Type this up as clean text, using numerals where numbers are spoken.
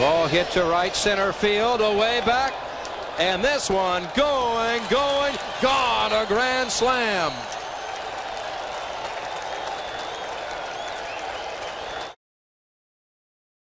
Ball hit to right center field, away back. And this one going, gone, a grand slam.